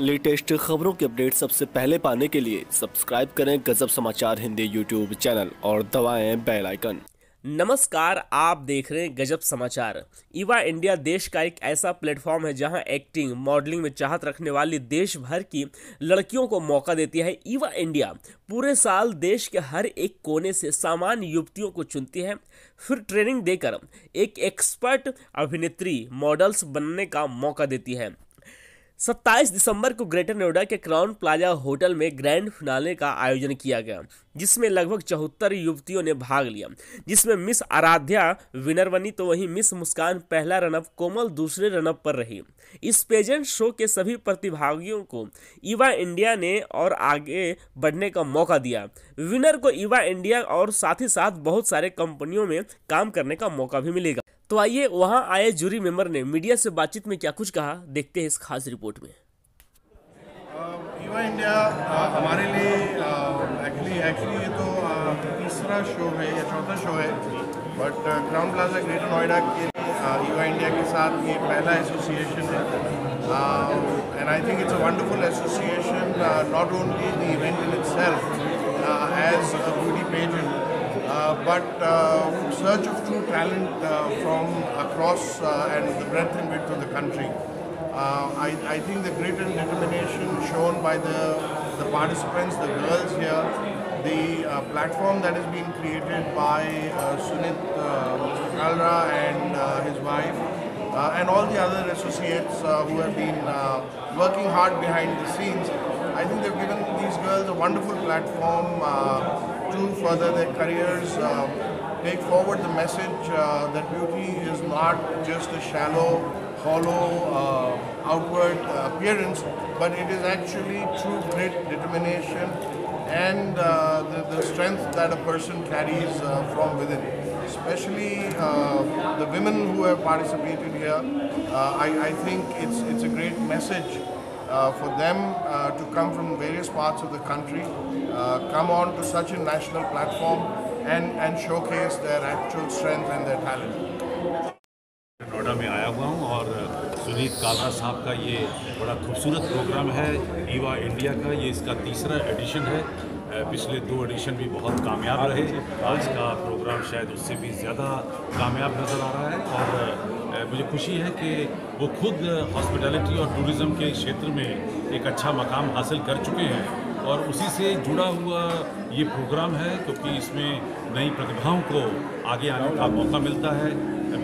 Latest खबरों के update सबसे पहले पाने के लिए सब्सक्राइब करें गजब समाचार हिंदी यूट्यूब चैनल और दबाएं बेल आइकन। नमस्कार, आप देख रहे हैं गजब समाचार। ईवा इंडिया देश का एक ऐसा प्लेटफॉर्म है जहां एक्टिंग, मॉडलिंग में चाहत रखने वाली देश भर की लड़कियों को मौका देती है। ईवा इंडिया पूरे साल देश के हर एक कोने से सामान्य युवतियों को चुनती है, फिर ट्रेनिंग देकर एक एक्सपर्ट अभिनेत्री, मॉडल्स बनने का मौका देती है। 27 दिसंबर को ग्रेटर नोएडा के क्राउन प्लाजा होटल में ग्रैंड फिनाले का आयोजन किया गया, जिसमें लगभग 74 युवतियों ने भाग लिया, जिसमें मिस आराध्या विनर बनी तो वहीं मिस मुस्कान पहला रनअप, कोमल दूसरे रनअप पर रही। इस पेजेंट शो के सभी प्रतिभागियों को ईवा इंडिया ने और आगे बढ़ने का मौका दिया। विनर को ईवा इंडिया और साथ ही साथ बहुत सारे कंपनियों में काम करने का मौका भी मिलेगा। तो आइए, वहां आए जूरी मेंबर ने मीडिया से बातचीत में क्या कुछ कहा, देखते हैं इस खास रिपोर्ट में। ईवा इंडिया हमारे लिए एक्चुअली ये तो तीसरा शो है या चौथा शो है, but Crowne Plaza greater Noida के ईवा इंडिया के साथ ये पहला एसोसिएशन है। And I think it's a wonderful association, not only the event in itself as a beauty pageant, but search of true talent from across and the breadth and width of the country. I think the grit and determination shown by the participants, the girls here, the platform that has been created by Sunit Kalra and his wife, and all the other associates who have been working hard behind the scenes. I think they've given these girls a wonderful platform to further their careers, take forward the message that beauty is not just a shallow, hollow, outward appearance, but it is actually true grit, determination, and the strength that a person carries from within. Especially the women who have participated here, I think it's a great message for them to come from various parts of the country, come on to such a national platform and showcase their actual strength and their talent. Noida में आया हुआ हूँ और सुनीत कालरा साहब का ये बड़ा खूबसूरत प्रोग्राम है ईवा इंडिया का। ये इसका तीसरा एडिशन है, पिछले दो एडिशन भी बहुत कामयाब रहे। आज का प्रोग्राम शायद उससे भी ज़्यादा कामयाब नज़र आ रहा है और मुझे खुशी है कि वो खुद हॉस्पिटैलिटी और टूरिज़्म के क्षेत्र में एक अच्छा मकाम हासिल कर चुके हैं और उसी से जुड़ा हुआ ये प्रोग्राम है, क्योंकि इसमें नई प्रतिभाओं को आगे आने का मौका मिलता है।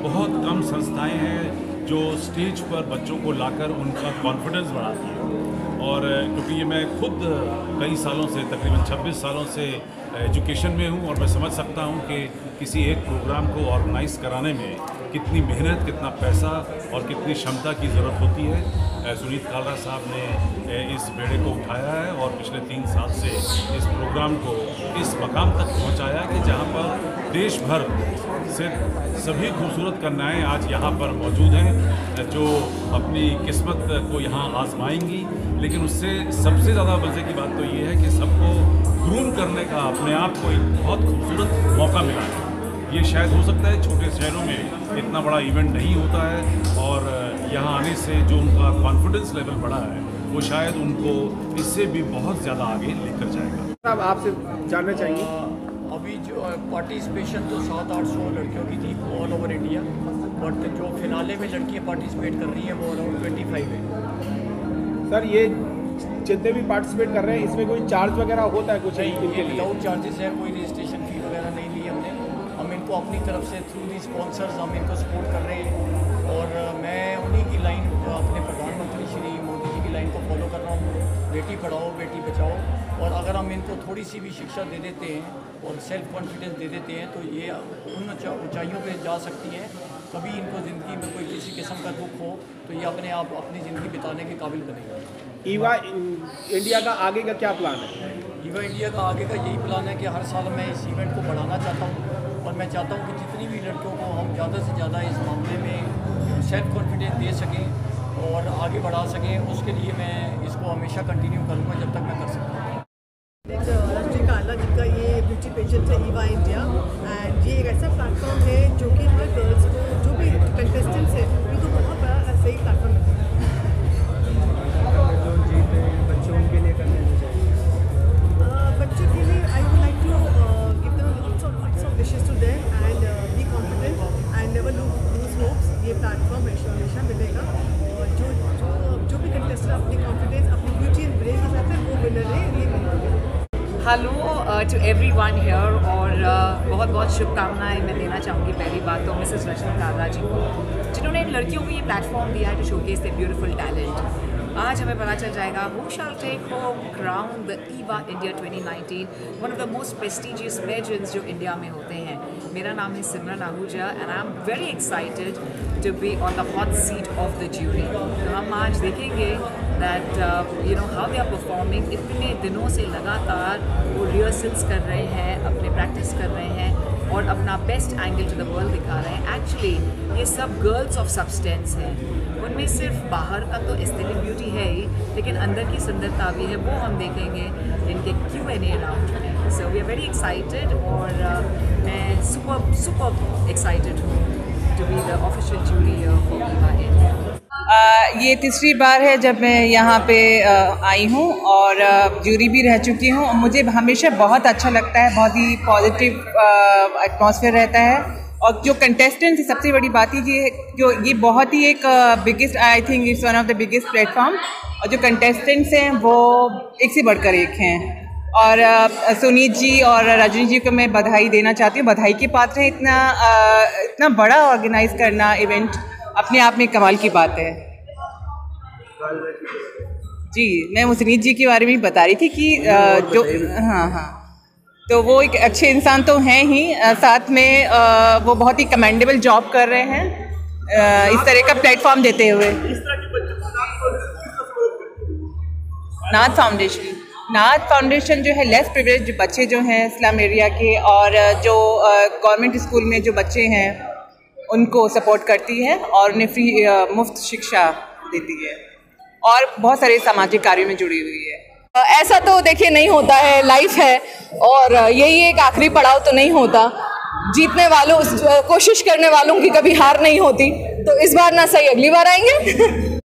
बहुत कम संस्थाएँ हैं जो स्टेज पर बच्चों को लाकर उनका कॉन्फिडेंस बढ़ाती हैं और क्योंकि ये मैं खुद कई सालों से, तकरीबन 26 सालों से एजुकेशन में हूँ और मैं समझ सकता हूँ कि किसी एक प्रोग्राम को ऑर्गेनाइज़ कराने में कितनी मेहनत, कितना पैसा और कितनी क्षमता की ज़रूरत होती है। सुनीत कालरा साहब ने इस बेड़े को उठाया है और पिछले 3 साल से इस प्रोग्राम को इस मकाम तक पहुँचाया है कि जहाँ पर देश भर से सभी खूबसूरत कन्याएँ आज यहाँ पर मौजूद हैं जो अपनी किस्मत को यहाँ आजमाएंगी। लेकिन उससे सबसे ज़्यादा मज़े की बात तो ये है कि सबको ग्रूम करने का अपने आप को एक बहुत खूबसूरत मौका मिला है। ये शायद हो सकता है छोटे शहरों में इतना बड़ा इवेंट नहीं होता है और यहाँ आने से जो उनका कॉन्फिडेंस लेवल बढ़ा है वो शायद उनको इससे भी बहुत ज़्यादा आगे लेकर जाएगा। अब आपसे जानना चाहिए, अभी जो पार्टिसिपेशन तो 700-800 लड़कियों की थी ऑल ओवर इंडिया, बट जो फिनाले में लड़कियां पार्टिसिपेट कर रही हैं वो अराउंड 25 है। सर, ये जितने भी पार्टिसिपेट कर रहे हैं इसमें कोई चार्ज वगैरह होता है? कुछ नहीं, ये विदाउट चार्जेस है, कोई रजिस्ट्रेशन फी वगैरह नहीं ली हमने। हम इनको अपनी तरफ से थ्रू दी स्पॉन्सर्स हम इनको सपोर्ट कर रहे हैं और मैं उन्हीं की लाइन, अपने प्रधानमंत्री श्री मोदी जी की लाइन को फॉलो कर रहा हूँ, बेटी पढ़ाओ बेटी बचाओ। और अगर हम इनको थोड़ी सी भी शिक्षा दे देते हैं और सेल्फ कॉन्फिडेंस दे देते हैं तो ये उन ऊंचाइयों पे जा सकती हैं। कभी इनको ज़िंदगी में कोई किसी किस्म का दुख हो तो ये अपने आप अपनी ज़िंदगी बिताने के काबिल बनेंगे। ईवा इंडिया का आगे का क्या प्लान है? ईवा इंडिया का आगे का यही प्लान है कि हर साल मैं इस इवेंट को बढ़ाना चाहता हूँ और मैं चाहता हूँ कि जितनी भी लड़कियों को हम ज़्यादा से ज़्यादा इस मामले में सेल्फ कॉन्फिडेंस दे सकें और आगे बढ़ा सकें। उसके लिए मैं इसको हमेशा कंटिन्यू करूँगा जब तक मैं कर सकता हूँ। रजनी कालरा जी का ये ब्यूटी पेजेंट है ईवा इंडिया, एंड ये एक ऐसा प्लेटफॉर्म है जो कि हर गर्ल्स को, जो भी कंटेस्टेंट्स हैं, उनको बहुत बड़ा सही प्लेटफॉर्म है। हेलो टू एवरीवन हियर और बहुत बहुत शुभकामनाएं मैं देना चाहूँगी पहली बात तो मिसेस रजनी कालरा जी को, जिन्होंने इन लड़कियों को ये प्लेटफॉर्म दिया है to showcase the beautiful talent. आज हमें पता चल जाएगा who shall take home crown the Eva India 2019, one of the most prestigious pageants जो इंडिया में होते हैं। मेरा नाम है Simran Ahuja and I am very excited to be on the hot seat of the jury. तो हम आज देखेंगे that you know how they are performing. इतने दिनों से लगातार वो रिहर्सल्स कर रहे हैं, अपने प्रैक्टिस कर रहे हैं और अपना best angle to the world दिखा रहे हैं। एक्चुअली ये सब गर्ल्स ऑफ सब्सटेंस हैं, उनमें सिर्फ बाहर का तो एस्थेटिक ब्यूटी है ही, लेकिन अंदर की सुंदरता भी है। वो हम देखेंगे इनके Q&A राउंड में। So we are very excited और मैं सुपर एक्साइटेड हूँ to be the official jury for Eva India. ये तीसरी बार है जब मैं यहाँ पे आई हूँ और ज्यूरी भी रह चुकी हूँ। मुझे हमेशा बहुत अच्छा लगता है, बहुत ही पॉजिटिव एटमॉस्फेयर रहता है। और जो कंटेस्टेंट्स की सबसे बड़ी बात ये है जो ये बहुत ही एक biggest, I think it's one of the biggest platform. और जो कंटेस्टेंट्स हैं वो एक से बढ़कर एक हैं। और सुनीत जी और रजनी जी को मैं बधाई देना चाहती हूँ, बधाई के पात्र हैं। इतना बड़ा ऑर्गेनाइज़ करना इवेंट अपने आप में कमाल की बात है जी। मैं सुनीत जी के बारे में बता रही थी कि जो हाँ तो वो एक अच्छे इंसान तो हैं ही, साथ में वो बहुत ही कमेंडेबल जॉब कर रहे हैं इस तरह का प्लेटफॉर्म देते हुए। नाथ फाउंडेशन जो है लेस प्रिविलेज्ड बच्चे जो हैं स्लम एरिया के और जो गवर्नमेंट स्कूल में जो बच्चे हैं उनको सपोर्ट करती है और उन्हें फ्री मुफ्त शिक्षा देती है और बहुत सारे सामाजिक कार्यों में जुड़ी हुई है। ऐसा तो देखिए नहीं होता है, लाइफ है और यही एक आखिरी पड़ाव तो नहीं होता। जीतने वालों, कोशिश करने वालों की कभी हार नहीं होती, तो इस बार ना सही अगली बार आएंगे।